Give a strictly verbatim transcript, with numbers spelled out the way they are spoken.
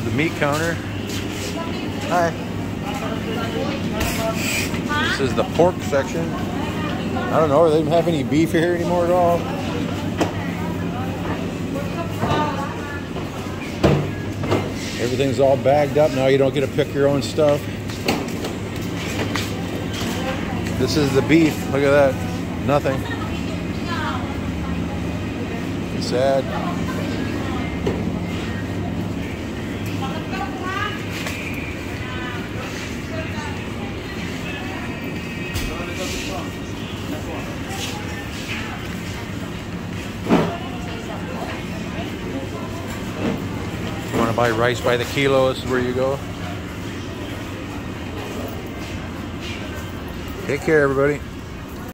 is the meat counter. Hi. This is the pork section. I don't know, they don't have any beef here anymore at all. Everything's all bagged up. Now you don't get to pick your own stuff. This is the beef. Look at that. Nothing. It's sad. You want to buy rice by the kilo, this is where you go. Take care, everybody.